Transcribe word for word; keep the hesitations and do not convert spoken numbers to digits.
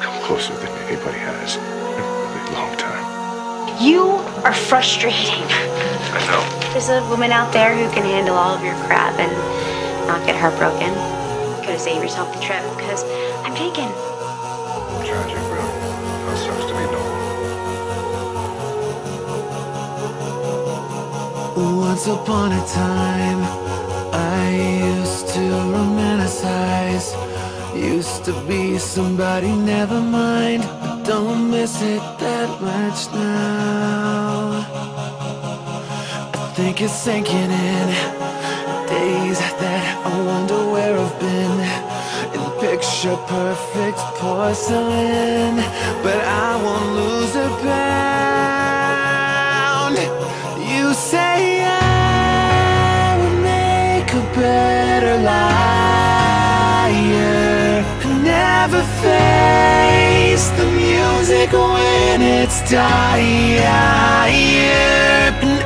I've come closer than anybody has in a really long time. You are frustrating. I know. There's a woman out there who can handle all of your crap and not get heartbroken. You gotta save yourself the trip, because I'm taken. Tragic, really. That sucks to be known. Once upon a time, I used to romanticize. Used to be somebody, never mind. I don't miss it that much now. I think it's sinking in. Days that I wonder where I've been. In picture perfect porcelain, but I won't lose a pound. You say I would make a better liar. Never face the music when it's dying.